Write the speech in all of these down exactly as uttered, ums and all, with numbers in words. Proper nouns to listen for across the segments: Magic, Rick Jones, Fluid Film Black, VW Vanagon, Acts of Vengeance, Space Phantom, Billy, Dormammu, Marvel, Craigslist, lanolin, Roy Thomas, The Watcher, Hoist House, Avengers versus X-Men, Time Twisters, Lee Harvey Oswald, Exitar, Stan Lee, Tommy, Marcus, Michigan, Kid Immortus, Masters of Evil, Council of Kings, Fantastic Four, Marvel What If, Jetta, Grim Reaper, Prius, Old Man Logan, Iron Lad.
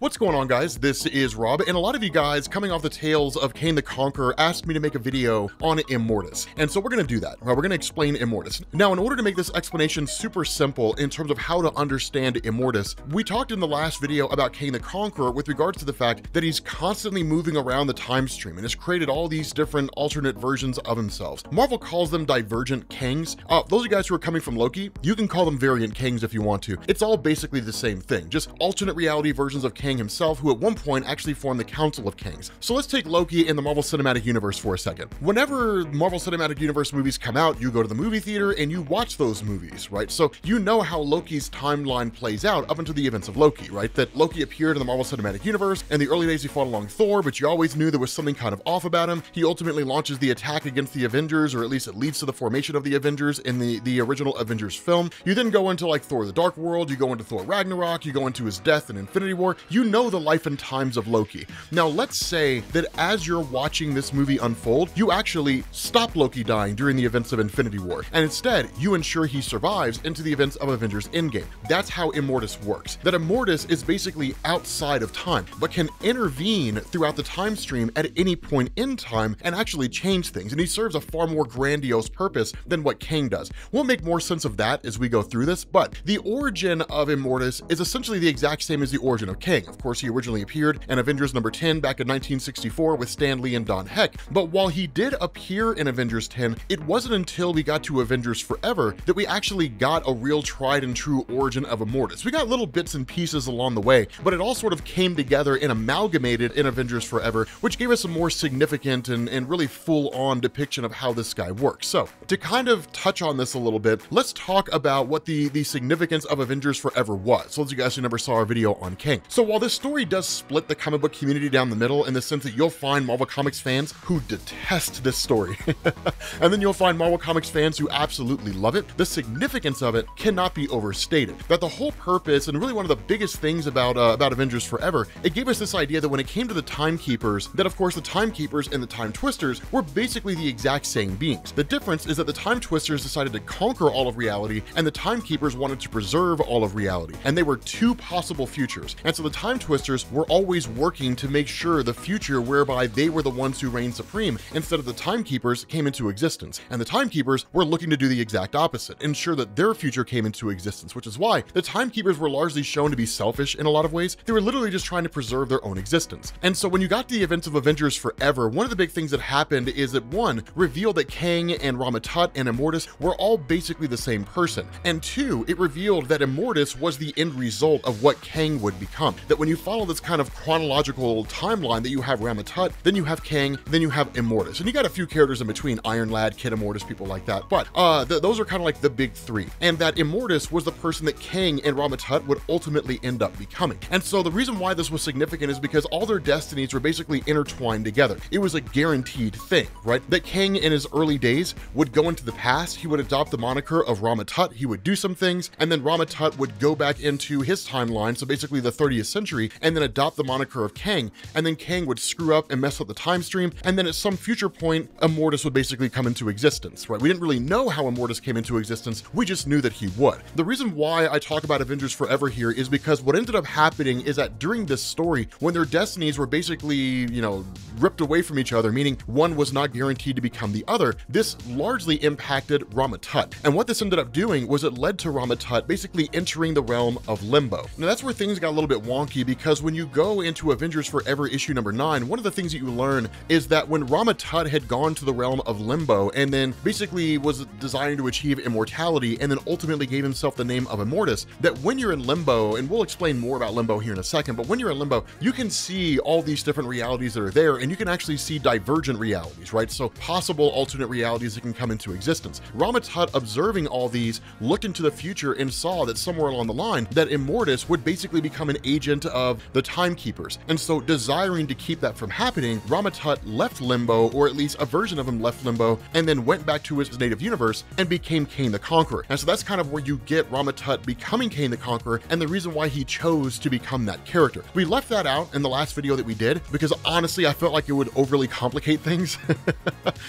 What's going on, guys? This is Rob, and a lot of you guys coming off the tails of Kang the Conqueror asked me to make a video on Immortus, and so we're going to do that. Right, we're going to explain Immortus. Now, in order to make this explanation super simple in terms of how to understand Immortus, we talked in the last video about Kang the Conqueror with regards to the fact that he's constantly moving around the time stream and has created all these different alternate versions of himself. Marvel calls them divergent Kangs. Uh, those of you guys who are coming from Loki, you can call them variant Kangs if you want to. It's all basically the same thing, just alternate reality versions of Kang himself, who at one point actually formed the Council of Kings. So let's take Loki in the Marvel Cinematic Universe for a second. Whenever Marvel Cinematic Universe movies come out, you go to the movie theater and you watch those movies, right? So you know how Loki's timeline plays out up until the events of Loki, right? That Loki appeared in the Marvel Cinematic Universe, and the early days he fought along Thor, but you always knew there was something kind of off about him. He ultimately launches the attack against the Avengers, or at least it leads to the formation of the Avengers in the, the original Avengers film. You then go into like Thor the Dark World, you go into Thor Ragnarok, you go into his death in Infinity War. You You know the life and times of Loki. Now, let's say that as you're watching this movie unfold, you actually stop Loki dying during the events of Infinity War, and instead, you ensure he survives into the events of Avengers Endgame. That's how Immortus works. That Immortus is basically outside of time, but can intervene throughout the time stream at any point in time and actually change things, and he serves a far more grandiose purpose than what Kang does. We'll make more sense of that as we go through this, but the origin of Immortus is essentially the exact same as the origin of Kang. Of course, he originally appeared in Avengers number ten back in nineteen sixty-four with Stan Lee and Don Heck, but while he did appear in Avengers ten, it wasn't until we got to Avengers Forever that we actually got a real tried and true origin of Immortus. We got little bits and pieces along the way, but it all sort of came together and amalgamated in Avengers Forever, which gave us a more significant and, and really full-on depiction of how this guy works. So, to kind of touch on this a little bit, let's talk about what the, the significance of Avengers Forever was. So, those of you guys who never saw our video on Kang. So, while this story does split the comic book community down the middle in the sense that you'll find Marvel Comics fans who detest this story, and then you'll find Marvel Comics fans who absolutely love it, the significance of it cannot be overstated. That the whole purpose, and really one of the biggest things about, uh, about Avengers Forever, it gave us this idea that when it came to the Timekeepers, that of course the Timekeepers and the Time Twisters were basically the exact same beings. The difference is that the Time Twisters decided to conquer all of reality, and the Timekeepers wanted to preserve all of reality, and they were two possible futures. And so the Time Twisters were always working to make sure the future whereby they were the ones who reigned supreme instead of the Timekeepers came into existence. And the Timekeepers were looking to do the exact opposite, ensure that their future came into existence, which is why the Timekeepers were largely shown to be selfish in a lot of ways. They were literally just trying to preserve their own existence. And so when you got to the events of Avengers Forever, one of the big things that happened is that one, revealed that Kang and Rama-Tut and Immortus were all basically the same person. And two, it revealed that Immortus was the end result of what Kang would become. That when you follow this kind of chronological timeline, that you have Rama-Tut, then you have Kang, then you have Immortus, and you got a few characters in between, Iron Lad, Kid Immortus, people like that, but uh, th those are kind of like the big three, and that Immortus was the person that Kang and Rama-Tut would ultimately end up becoming. And so the reason why this was significant is because all their destinies were basically intertwined together. It was a guaranteed thing, right? That Kang in his early days would go into the past, he would adopt the moniker of Rama-Tut, he would do some things, and then Rama-Tut would go back into his timeline, so basically the thirtieth century, and then adopt the moniker of Kang, and then Kang would screw up and mess up the time stream, and then at some future point, Immortus would basically come into existence, right? We didn't really know how Immortus came into existence, we just knew that he would. The reason why I talk about Avengers Forever here is because what ended up happening is that during this story, when their destinies were basically, you know, ripped away from each other, meaning one was not guaranteed to become the other, this largely impacted Rama-Tut. And what this ended up doing was it led to Rama-Tut basically entering the realm of Limbo. Now that's where things got a little bit wonky, because when you go into Avengers Forever issue number nine, one of the things that you learn is that when Rama-Tut had gone to the realm of Limbo and then basically was desiring to achieve immortality and then ultimately gave himself the name of Immortus, that when you're in Limbo, and we'll explain more about Limbo here in a second, but when you're in Limbo, you can see all these different realities that are there, and you can actually see divergent realities, right? So possible alternate realities that can come into existence. Rama-Tut, observing all these, looked into the future and saw that somewhere along the line that Immortus would basically become an agent of the Timekeepers. And so desiring to keep that from happening, Rama-Tut left Limbo, or at least a version of him left Limbo, and then went back to his native universe and became Kang the Conqueror. And so that's kind of where you get Rama-Tut becoming Kang the Conqueror and the reason why he chose to become that character. We left that out in the last video that we did because honestly, I felt like it would overly complicate things.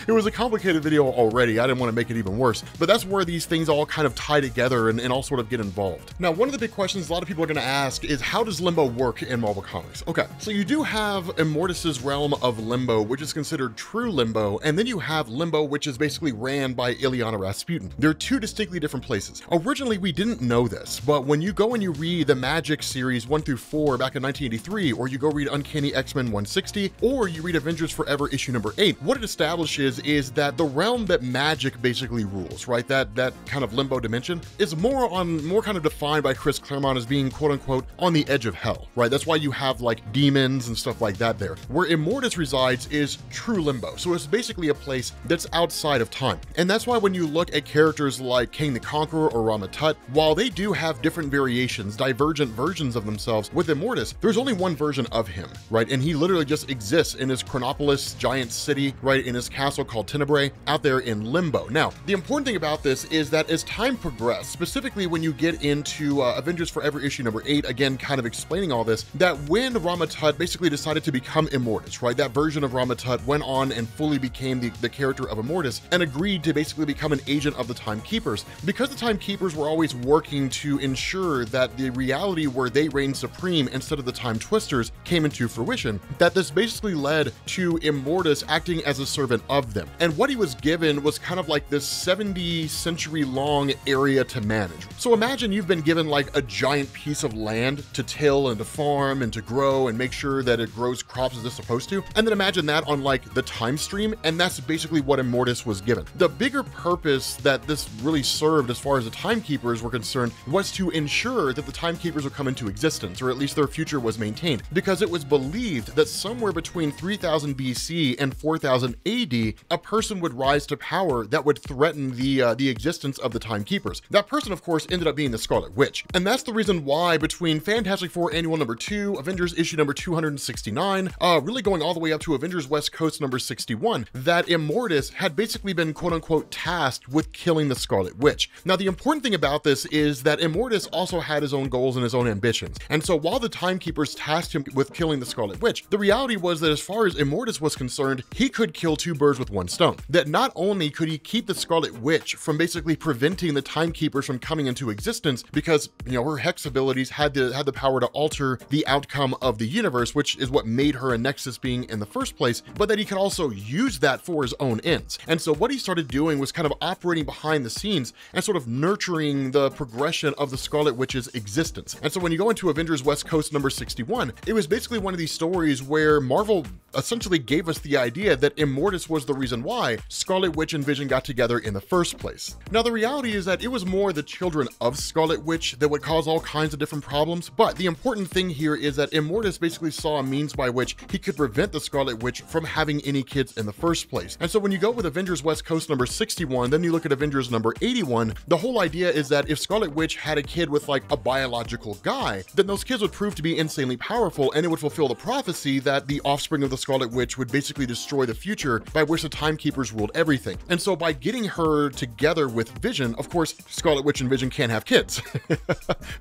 It was a complicated video already. I didn't want to make it even worse, but that's where these things all kind of tie together and, and all sort of get involved. Now, one of the big questions a lot of people are going to ask is, how does Limbo Limbo work in Marvel Comics. Okay, so you do have Immortus' realm of Limbo, which is considered true Limbo, and then you have Limbo, which is basically ran by Ileana Rasputin. They're two distinctly different places. Originally, we didn't know this, but when you go and you read the Magic series one through four back in nineteen eighty-three, or you go read Uncanny X-Men one sixty, or you read Avengers Forever issue number eight, what it establishes is that the realm that Magic basically rules, right, that that kind of Limbo dimension, is more on more kind of defined by Chris Claremont as being quote unquote on the edge of hell, right? That's why you have like demons and stuff like that there. Where Immortus resides is true Limbo, so it's basically a place that's outside of time, and that's why when you look at characters like Kang the Conqueror or Rama-Tut, while they do have different variations, divergent versions of themselves, with Immortus, there's only one version of him, right? And he literally just exists in his Chronopolis giant city, right, in his castle called Tenebrae, out there in Limbo. Now, the important thing about this is that as time progressed, specifically when you get into uh, Avengers Forever issue number eight, again, kind of explaining all this, that when Rama-Tut basically decided to become Immortus, right, that version of Rama-Tut went on and fully became the, the character of Immortus and agreed to basically become an agent of the Timekeepers, because the Timekeepers were always working to ensure that the reality where they reigned supreme instead of the Time Twisters came into fruition, that this basically led to Immortus acting as a servant of them. And what he was given was kind of like this seventy century long area to manage. So imagine you've been given like a giant piece of land to till and to farm and to grow and make sure that it grows crops as it's supposed to. And then imagine that on like the time stream. And that's basically what Immortus was given. The bigger purpose that this really served as far as the Timekeepers were concerned was to ensure that the Timekeepers would come into existence, or at least their future was maintained, because it was believed that somewhere between three thousand B C and four thousand A D, a person would rise to power that would threaten the uh, the existence of the Timekeepers. That person, of course, ended up being the Scarlet Witch. And that's the reason why between Fantastic Four Annual number two, Avengers issue number two hundred sixty-nine, uh, really going all the way up to Avengers West Coast number sixty-one, that Immortus had basically been quote unquote tasked with killing the Scarlet Witch. Now, the important thing about this is that Immortus also had his own goals and his own ambitions. And so while the Timekeepers tasked him with killing the Scarlet Witch, the reality was that as far as Immortus was concerned, he could kill two birds with one stone. That not only could he keep the Scarlet Witch from basically preventing the Timekeepers from coming into existence, because, you know, her hex abilities had the had the power to alter the outcome of the universe, which is what made her a nexus being in the first place, but that he could also use that for his own ends. And so what he started doing was kind of operating behind the scenes and sort of nurturing the progression of the Scarlet Witch's existence. And so when you go into Avengers West Coast number sixty-one, it was basically one of these stories where Marvel essentially gave us the idea that Immortus was the reason why Scarlet Witch and Vision got together in the first place. Now, the reality is that it was more the children of Scarlet Witch that would cause all kinds of different problems, but the important thing here is that Immortus basically saw a means by which he could prevent the Scarlet Witch from having any kids in the first place. And so when you go with Avengers West Coast number sixty-one, then you look at Avengers number eighty-one, the whole idea is that if Scarlet Witch had a kid with like a biological guy, then those kids would prove to be insanely powerful, and it would fulfill the prophecy that the offspring of the Scarlet Witch would basically destroy the future by which the Timekeepers ruled everything. And so by getting her together with Vision, of course, Scarlet Witch and Vision can't have kids.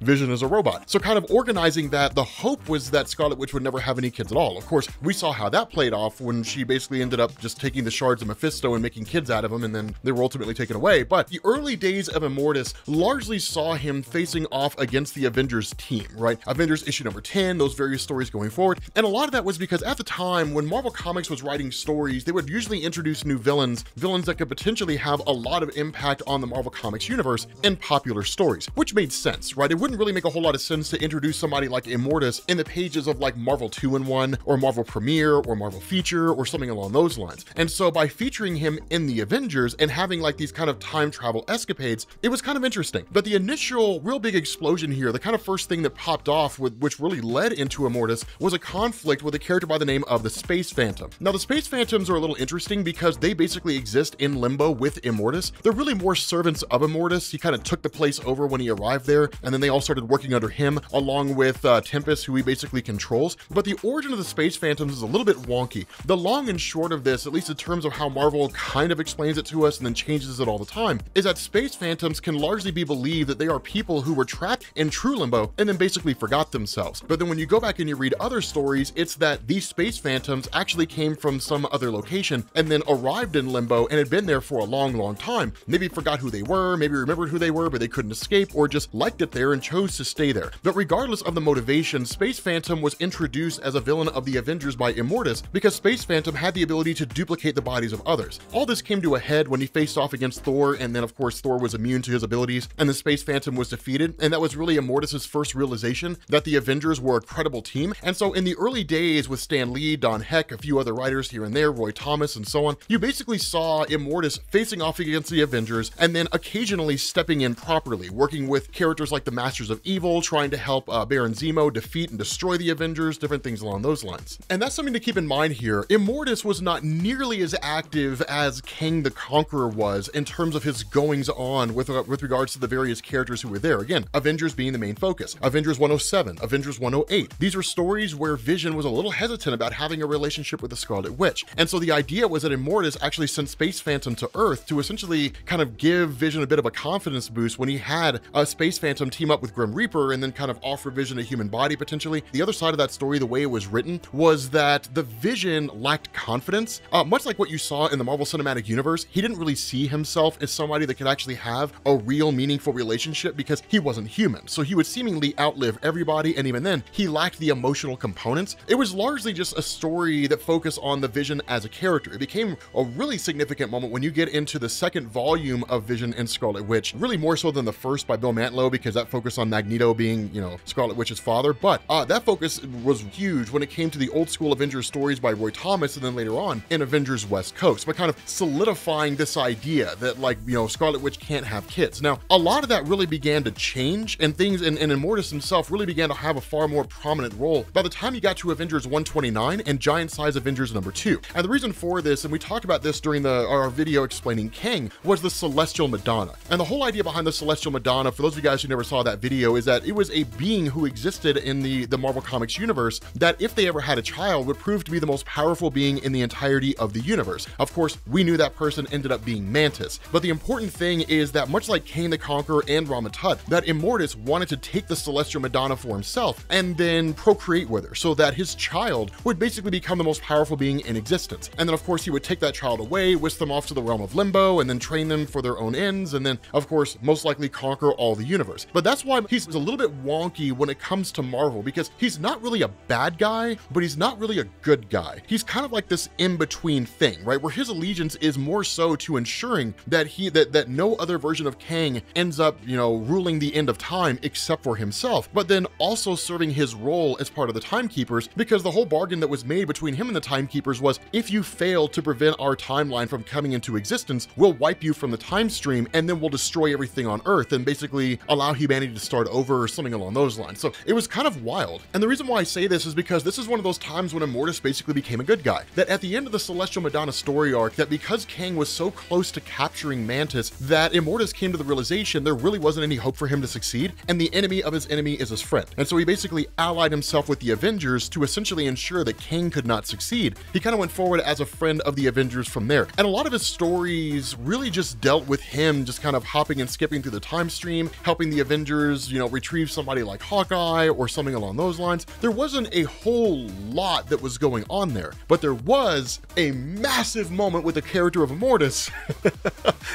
Vision is a robot. So kind of organizing that, the hope was that Scarlet Witch would never have any kids at all. Of course, we saw how that played off when she basically ended up just taking the shards of Mephisto and making kids out of them, and then they were ultimately taken away. But the early days of Immortus largely saw him facing off against the Avengers team, right? Avengers issue number ten, those various stories going forward. And a lot of that was because at the time when Marvel Comics was writing stories, they would usually introduce new villains, villains that could potentially have a lot of impact on the Marvel Comics universe in popular stories, which made sense, right? It wouldn't really make a whole lot of sense to introduce somebody like Immortus in the pages of like Marvel two in one or Marvel Premiere or Marvel Feature or something along those lines. And so by featuring him in the Avengers and having like these kind of time travel escapades, it was kind of interesting. But the initial real big explosion here, the kind of first thing that popped off with which really led into Immortus, was a conflict with a character by the name of the Space Phantom. Now, the Space Phantoms are a little interesting because they basically exist in Limbo with Immortus. They're really more servants of Immortus. He kind of took the place over when he arrived there, and then they all started working under him, along with uh, Tempest, who he basically controls. But the origin of the Space Phantoms is a little bit wonky. The long and short of this, at least in terms of how Marvel kind of explains it to us and then changes it all the time, is that Space Phantoms can largely be believed that they are people who were trapped in true Limbo and then basically forgot themselves. But then when you go back and you read other stories, it's that these Space Phantoms actually came from some other location and then arrived in Limbo and had been there for a long, long time. Maybe forgot who they were, maybe remembered who they were, but they couldn't escape, or just liked it there and chose to stay there. But regardless of the motivation, Space Phantom was introduced as a villain of the Avengers by Immortus because Space Phantom had the ability to duplicate the bodies of others. All this came to a head when he faced off against Thor, and then of course Thor was immune to his abilities and the Space Phantom was defeated, and that was really Immortus' first realization that the Avengers were a credible team. And so in the early days with Stan Lee, Don Heck, a few other writers here and there, Roy Thomas and so on, you basically saw Immortus facing off against the Avengers and then occasionally stepping in properly, working with characters like the Masters of Evil, trying to help uh, Baron Zemo defeat and destroy the Avengers, different things along those lines. And that's something to keep in mind here. Immortus was not nearly as active as Kang the Conqueror was in terms of his goings-on with, uh, with regards to the various characters who were there. Again, Avengers being the main focus. Avengers one oh seven, Avengers one oh eight. These were stories where Vision was a little hesitant about having a relationship with the Scarlet Witch. And so the idea was that Immortus actually sent Space Phantom to Earth to essentially kind of give Vision a bit of a confidence boost when he had a Space Phantom team up with Grim Reaper and then kind of offer Vision a human body potentially. The other side of that story, the way it was written, was that the Vision lacked confidence. Uh, much like what you saw in the Marvel Cinematic Universe, he didn't really see himself as somebody that could actually have a real meaningful relationship because he wasn't human. So he would seemingly outlive everybody, and even then, he lacked the emotional components. It was largely just a story that focused on the Vision as a character. It became a really significant moment when you get into the second volume of Vision and Scarlet Witch, really more so than the first by Bill Mantlo, because that focused on Magneto being, you know, Scarlet Witch's father. But uh, that focus was huge when it came to the old school Avengers stories by Roy Thomas and then later on in Avengers West Coast, but kind of solidifying this idea that, like, you know, Scarlet Witch can't have kids. Now, a lot of that really began to change, and things, and, and Immortus himself really began to have a far more prominent role by the time you got to Avengers one twenty-nine and Giant Size Avengers number two. And the reason for this, and we talked about this during the our video explaining Kang, was the Celestial Madonna. And the whole idea behind the Celestial Madonna, for those of you guys who never saw that video, is that it was a being who existed in the, the Marvel Comics universe that, if they ever had a child, would prove to be the most powerful being in the entirety of the universe. Of course, we knew that person ended up being Mantis. But the important thing is that, much like Kang the Conqueror and Rama-Tut, that Immortus wanted to take the Celestial Madonna for himself and then procreate with her so that his child would basically become the most powerful being in existence. And then, of course, he would take that child away, whisk them off to the realm of Limbo, and then train them for their own ends, and then, of course, most likely conquer all the universe. But that's why he's a little bit wonky when it comes to Marvel, because he's not really a bad guy, but he's not really a good guy. He's kind of like this in-between thing, right? Where his allegiance is more so to ensuring that he that that no other version of Kang ends up, you know, ruling the end of time except for himself, but then also serving his role as part of the Timekeepers, because the whole bargain that was made between him and the Timekeepers was, if you fail to prevent our timeline from coming into existence, we'll wipe you from the time stream, and then we'll destroy everything on Earth and basically allow humanity to start over or something along those lines. So it was kind of wild. And the reason why I say this is because this is one of those times when Immortus basically became a good guy. That at the end of the Celestial Madonna story arc, that because Kang was so close to capturing Mantis, that Immortus came to the realization there really wasn't any hope for him to succeed, and the enemy of his enemy is his friend. And so he basically allied himself with the Avengers to essentially ensure that Kang could not succeed. He kind of went forward as a friend of the Avengers from there. And a lot of his stories really just dealt with him just kind of hopping and skipping through the time stream, helping the Avengers, you know, retrieve somebody like Hawkeye or something along those lines. There wasn't a whole lot that was going on there, but there was a massive moment with the character of Immortus.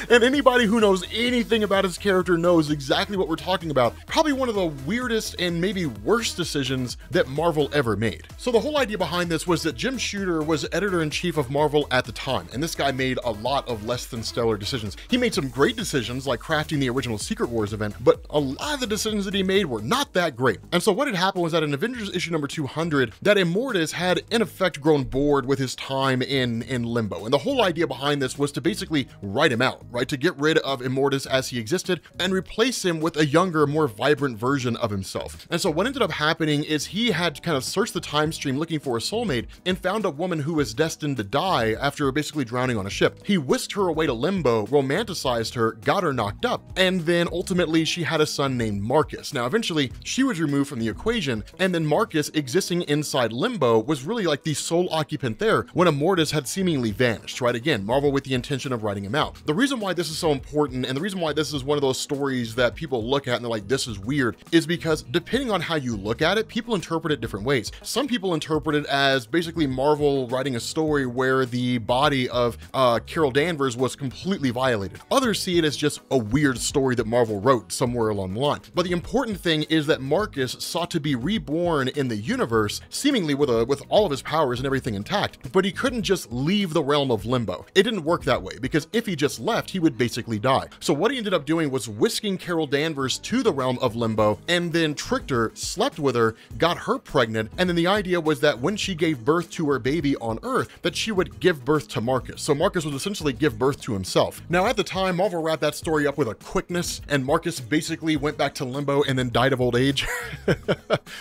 And anybody who knows anything about his character knows exactly what we're talking about. Probably one of the weirdest and maybe worst decisions that Marvel ever made. So the whole idea behind this was that Jim Shooter was editor-in-chief of Marvel at the time, and this guy made a lot of less than stellar decisions. He made some great decisions, like crafting the original Secret Wars event, but a lot of the decisions that he made were not that great. And so what had happened was that in Avengers issue number two hundred, that Immortus had in effect grown bored with his time in, in Limbo. And the whole idea behind this was to basically write him out, right? To get rid of Immortus as he existed and replace him with a younger, more vibrant version of himself. And so what ended up happening is he had kind of searched the time stream looking for a soulmate and found a woman who was destined to die after basically drowning on a ship. He whisked her away to Limbo, romanticized her, got her knocked up, and then ultimately she had a son named Marcus. Now, eventually she was removed from the equation, and then Marcus, existing inside Limbo, was really like the sole occupant there when Immortus had seemingly vanished, right? Again, Marvel with the intention of writing him out. The reason why this is so important, and the reason why this is one of those stories that people look at and they're like, this is weird, is because depending on how you look at it, people interpret it different ways. Some people interpret it as basically Marvel writing a story where the body of uh, Carol Danvers was completely violated. Others see it as just a weird story that Marvel wrote somewhere along the line. But the important thing is that Marcus Marcus sought to be reborn in the universe, seemingly with a, with all of his powers and everything intact, but he couldn't just leave the realm of Limbo. It didn't work that way, because if he just left, he would basically die. So what he ended up doing was whisking Carol Danvers to the realm of Limbo, and then tricked her, slept with her, got her pregnant, and then the idea was that when she gave birth to her baby on Earth, that she would give birth to Marcus. So Marcus would essentially give birth to himself. Now at the time, Marvel wrapped that story up with a quickness, and Marcus basically went back to Limbo and then died of old age.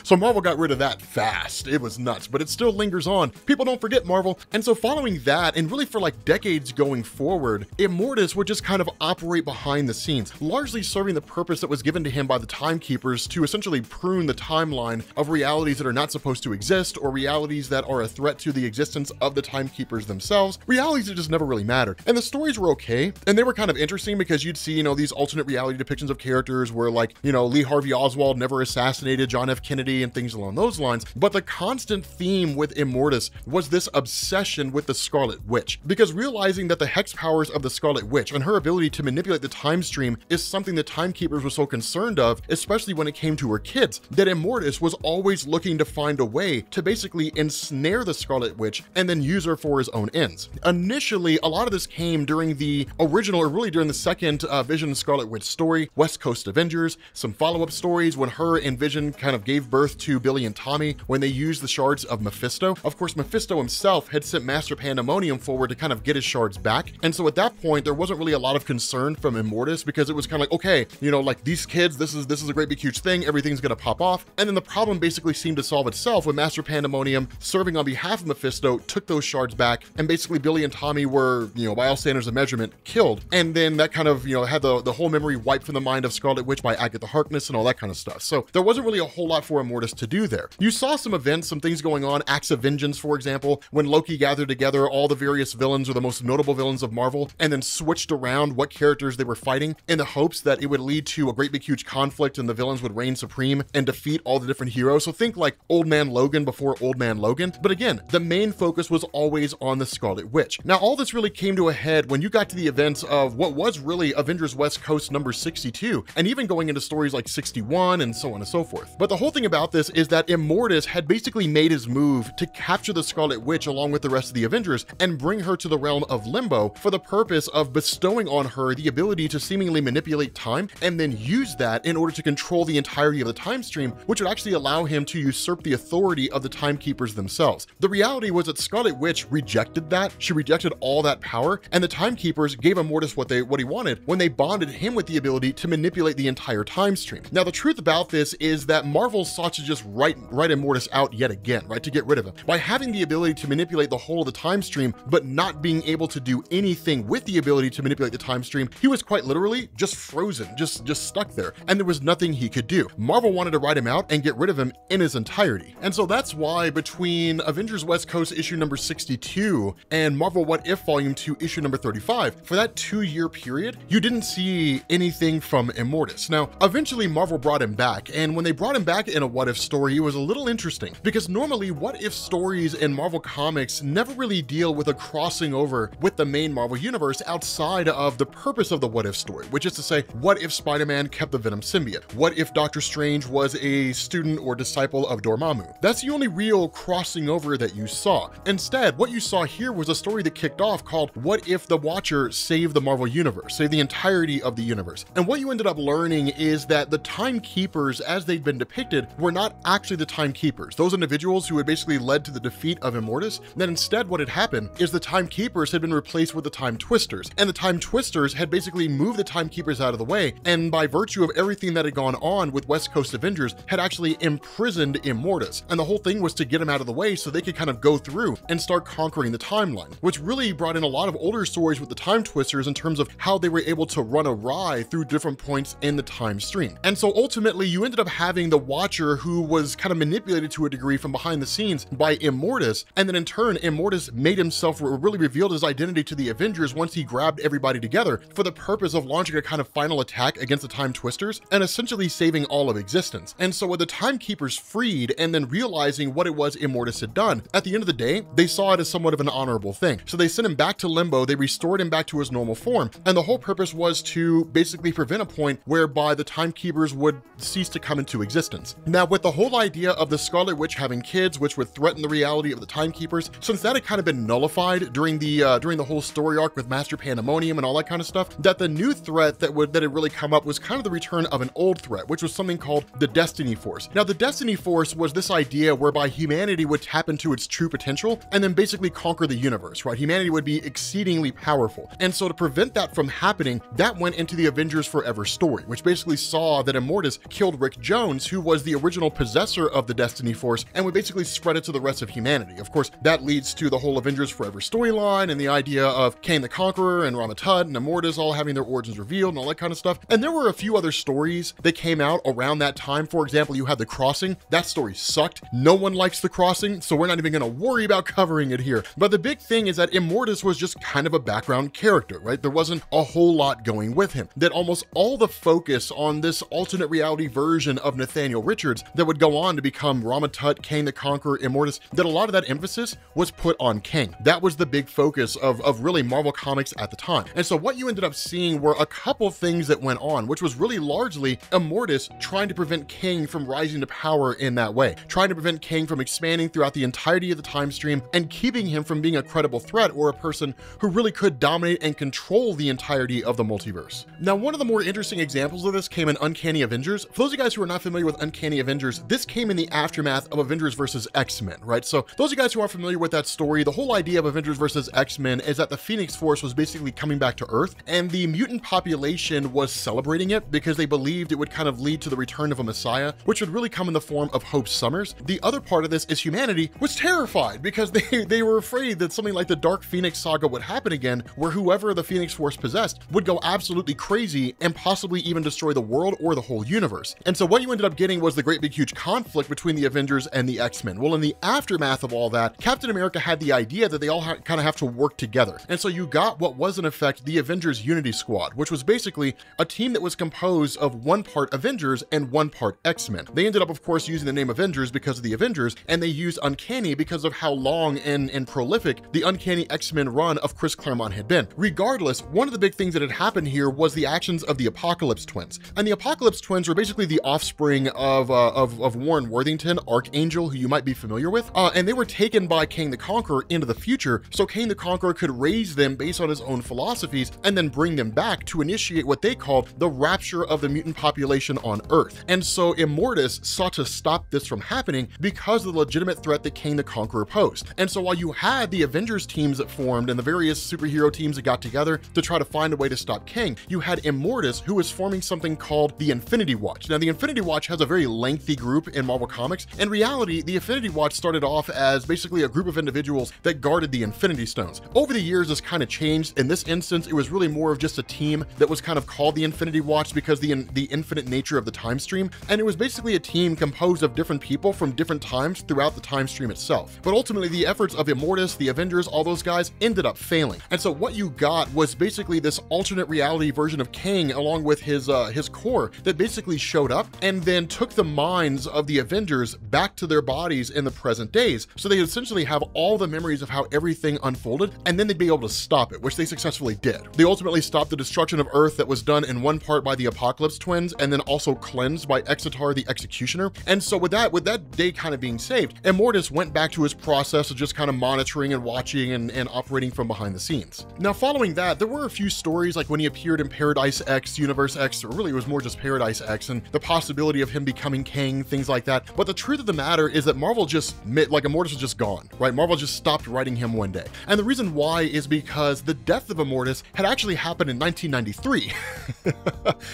So Marvel got rid of that fast. It was nuts, but it still lingers on. People don't forget Marvel. And so following that, and really for like decades going forward, Immortus would just kind of operate behind the scenes, largely serving the purpose that was given to him by the Timekeepers to essentially prune the timeline of realities that are not supposed to exist, or realities that are a threat to the existence of the Timekeepers themselves, realities that just never really mattered. And the stories were okay, and they were kind of interesting because you'd see, you know, these alternate reality depictions of characters where, like, you know, Lee Harvey Oswald never assassinated John F. Kennedy and things along those lines. But the constant theme with Immortus was this obsession with the Scarlet Witch, because realizing that the hex powers of the Scarlet Witch and her ability to manipulate the time stream is something the Timekeepers were so concerned of, especially when it came to her kids, that Immortus was always looking to find a way to basically ensnare the Scarlet Witch and then use her for his own ends. Initially, a lot of this came during the original, or really during the second uh, Vision and Scarlet Witch story, West Coast Avengers, some follow-up stories when her and Vision kind of gave birth to Billy and Tommy when they used the shards of Mephisto. Of course, Mephisto himself had sent Master Pandemonium forward to kind of get his shards back. And so at that point, there wasn't really a lot of concern from Immortus, because it was kind of like, okay, you know, like these kids, this is, this is a great big huge thing. Everything's going to pop off. And then the problem basically seemed to solve itself when Master Pandemonium, serving on behalf of Mephisto, took those shards back, and basically Billy and Tommy were, you know, by all standards of measurement, killed. And then that kind of, you know, had the, the whole memory wiped from the mind of Scarlet Witch by Agatha Harkness and all that kind of stuff. So there wasn't really a whole lot for Immortus to do there. You saw some events, some things going on, acts of vengeance, for example, when Loki gathered together all the various villains, or the most notable villains of Marvel, and then switched around what characters they were fighting in the hopes that it would lead to a great big huge conflict and the villains would reign supreme and defeat all the different heroes. So think like Old Man Logan before Old Man Logan. But again, the main focus was always on the Scarlet Witch. Now, all this really came to a head when you got to the events of what was really Avengers West Coast number sixty-two, and even going into stories like sixty-one and so on and so forth. But the whole thing about this is that Immortus had basically made his move to capture the Scarlet Witch along with the rest of the Avengers and bring her to the realm of Limbo for the purpose of bestowing on her the ability to seemingly manipulate time and then use that in order to control the entirety of the time stream, which would actually allow him to usurp the authority of the Timekeepers themselves. The reality was that Scarlet Witch rejected that. She rejected all that power, and the Timekeepers gave Immortus what they what he wanted when they bonded him with the ability to manipulate the entire time stream. Now, the truth about this is that Marvel sought to just write, write Immortus out yet again, right, to get rid of him. By having the ability to manipulate the whole of the time stream, but not being able to do anything with the ability to manipulate the time stream, he was quite literally just frozen, just, just stuck there, and there was nothing he could do. Marvel wanted to write him out and get rid of him in his entirety. And so that's why between Avengers West Coast issue number sixty-two and Marvel What If Volume two issue number thirty-five, for that two-year period, you didn't see anything from Immortus. Now, eventually Marvel brought him back, and when they brought him back in a What If story, it was a little interesting, because normally What If stories in Marvel Comics never really deal with a crossing over with the main Marvel universe outside of the purpose of the What If story, which is to say, what if Spider-Man kept the Venom symbiote? What if Doctor Strange was a student or disciple of Dormammu? That's the only real crossing over that you saw. Instead, what you saw here was a story that kicked off called What If the Watcher Saved the Marvel Universe, saved the entirety of the universe. And what you ended up learning is that the Timekeepers, as they've been depicted, were not actually the Timekeepers, those individuals who had basically led to the defeat of Immortus. Then instead, what had happened is the Timekeepers had been replaced with the Time Twisters, and the Time Twisters had basically moved the Timekeepers out of the way, and by virtue of everything that had gone on with West Coast Avengers, had actually imprisoned Immortus. And the whole thing was to get him out of the way so they could kind of go through and start conquering the timeline, which really brought in a lot of older stories with the Time Twisters in terms of how they were able to run awry through different points in the time stream. And so ultimately, you ended up having the Watcher, who was kind of manipulated to a degree from behind the scenes by Immortus, and then in turn, Immortus made himself, or really revealed his identity to the Avengers once he grabbed everybody together for the purpose of launching a kind of final attack against the Time Twisters and essentially saving all of existence. And so with the Timekeepers freed and then realizing what it was Immortus had done, at the end of the day, they saw it as somewhat of an honorable thing. So they sent him back to Limbo, they restored him back to his normal form, and the whole purpose was to basically prevent a point whereby the Timekeepers would cease to come into existence. Now, with the whole idea of the Scarlet Witch having kids, which would threaten the reality of the Timekeepers, since that had kind of been nullified during the uh, during the whole story arc with Master Pandemonium and all that kind of stuff, that the new threat that would that had really come up was kind of the return of an old threat, which was something called the Destiny Force. Now, the Destiny Force was this idea whereby humanity would tap into its true potential and then basically conquer the universe, right? Humanity would be exceedingly powerful. And so to prevent that from happening, that went into the Avengers Forever story, which basically saw that Immortus killed Rick Jones, who was the original possessor of the Destiny Force, and would basically spread it to the rest of humanity. Of course, that leads to the whole Avengers Forever storyline and the idea of Kang the Conqueror and Rama-Tut and Immortus all having their origins revealed and all that kind of stuff. And there were a few other stories that came out around that time. For example, you had The Crossing. That story sucked. No one likes The Crossing, so we're not even going to worry about covering it here. But the big thing is that Immortus was just kind of a background character, right? There wasn't a whole lot going with him. That almost all the focus on this alternate reality version of Nathaniel Richards that would go on to become Rama-Tut, Kang the Conqueror, Immortus, that a lot of that emphasis was put on Kang. That was the big focus of, of really Marvel Comics at the time. And so what you ended up seeing were a couple things that went on, which was really largely Immortus trying to prevent Kang from rising to power in that way, trying to prevent Kang from expanding throughout the entirety of the time stream and keeping him from being a credible threat or a person who really could dominate and control the entirety of the multiverse. Now, one of the more interesting examples of this came in Uncanny Avengers. For those of you guys who are not familiar with Uncanny Avengers, this came in the aftermath of Avengers versus X-Men, right? So those of you guys who aren't familiar with that story, the whole idea of Avengers versus X-Men is that the Phoenix Force was basically coming back to Earth, and the mutant population was celebrating it because they believed it would kind of lead to the return of a messiah, which would really come in the form of Hope Summers. The other part of this is humanity was terrified because they, they were afraid that something like the Dark Phoenix saga would happen again, where whoever the Phoenix Force possessed would go absolutely crazy and possibly even destroy the world or the whole universe. And so what you ended up getting was the great big huge conflict between the Avengers and the X-Men. Well, in the aftermath of all that, Captain America had the idea that they all kind of have to work together. And so you got what was in effect the Avengers Unity Squad, which was basically a team that was composed of one part Avengers and one part X-Men. They ended up, of course, using the name Avengers because of the Avengers, and they used Uncanny because of how long and, and prolific the Uncanny X-Men run of Chris Claremont had been. Regardless, one of the big things that had happened here was the actions of the Apocalypse Twins. And the Apocalypse Twins were basically the offspring of, uh, of, of Warren Worthington, Archangel, who you might be familiar with, uh, and they were taken by Kang the Conqueror into the future, so Kang the Conqueror could raise them based on his own philosophies and then bring them back to initiate what they called the rapture of the mutant population on Earth. And so Immortus sought to stop this from happening because of the legitimate threat that Kang the Conqueror posed. And so while you had the Avengers teams that formed and the various superhero teams that got together to try to find a way to stop Kang, you had Immortus, who was forming something called the Infinity Watch. Now, the Infinity Watch has a very lengthy group in Marvel Comics. In reality, the Infinity Watch started off as basically a group of individuals that guarded the Infinity Stones. Over the years, this kind of changed. In this instance, it was really more of just a team that was kind of called the Infinity Watch because the, in, the infinite nature of the time stream. And it was basically a team composed of different people from different times throughout the time stream itself. But ultimately, the efforts of Immortus, the Avengers, all those guys ended up failing. And so what you got was basically this alternate reality version of Kang along with his, uh, his core that basically showed up and then took the minds of the Avengers back to their bodies in the present days. So they essentially have all the memories of how everything unfolded, and then they'd be able to stop it, which they successfully did. They ultimately stopped the destruction of Earth that was done in one part by the Apocalypse Twins and then also cleansed by Exitar the Executioner. And so with that, with that day kind of being saved, Immortus went back to his process of just kind of monitoring and watching and, and operating from behind the scenes. Now, following that, there were a few stories like when he appeared in Paradise X, Universe X, or really it was more just Paradise X, and the possibility of him becoming Kang, things like that. But the truth of the matter is that Marvel just, like Immortus was just gone, right? Marvel just stopped writing him one day. And the reason why is because the death of Immortus had actually happened in nineteen ninety-three.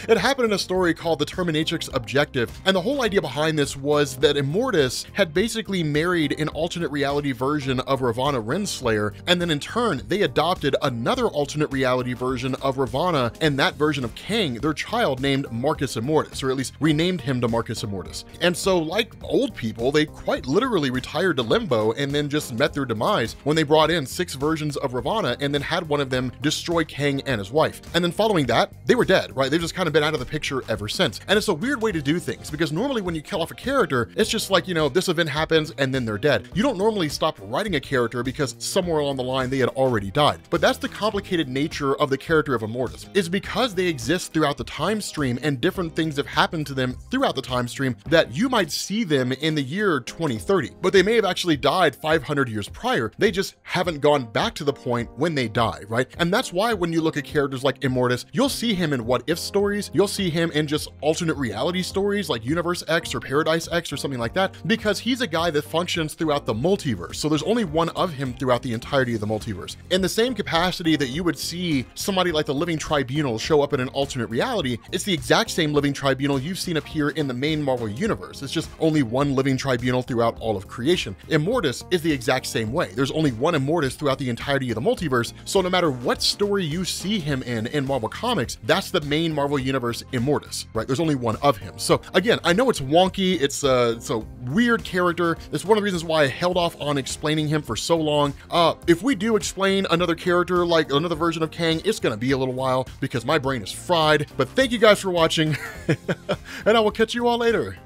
It happened in a story called The Terminatrix Objective. And the whole idea behind this was that Immortus had basically married an alternate reality version of Ravonna Renslayer. And then in turn, they adopted another alternate reality version of Ravonna and that version of Kang, their child, named Marcus Immortus, or at least renamed him to Marcus Immortus. And so like old people, they quite literally retired to Limbo and then just met their demise when they brought in six versions of Ravonna and then had one of them destroy Kang and his wife. And then following that, they were dead, right? They've just kind of been out of the picture ever since. And it's a weird way to do things because normally when you kill off a character, it's just like, you know, this event happens and then they're dead. You don't normally stop writing a character because somewhere along the line they had already died. But that's the complicated nature of the character of Immortus, is because they exist throughout the time stream and different things have happened to them throughout the time stream that you might see them in the year twenty thirty, but they may have actually died five hundred years prior. They just haven't gone back to the point when they die, right? And that's why when you look at characters like Immortus, you'll see him in what if stories, you'll see him in just alternate reality stories like Universe X or Paradise X or something like that, because he's a guy that functions throughout the multiverse. So there's only one of him throughout the entirety of the multiverse. In the same capacity that you would see somebody like the Living Tribunal show up in an alternate reality, it's the exact same Living Tribunal you've seen appear in the main Marvel universe. It's just only one Living Tribunal throughout all of creation. Immortus is the exact same way. There's only one Immortus throughout the entirety of the multiverse. So no matter what story you see him in in Marvel Comics, that's the main Marvel universe Immortus, right? There's only one of him. So again, I know it's wonky. It's a, it's a weird character. It's one of the reasons why I held off on explaining him for so long. Uh, if we do explain another character, like another version of Kang, it's going to be a little while because my brain is fried. But thank you guys for watching, and I will catch you all later.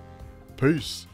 Peace.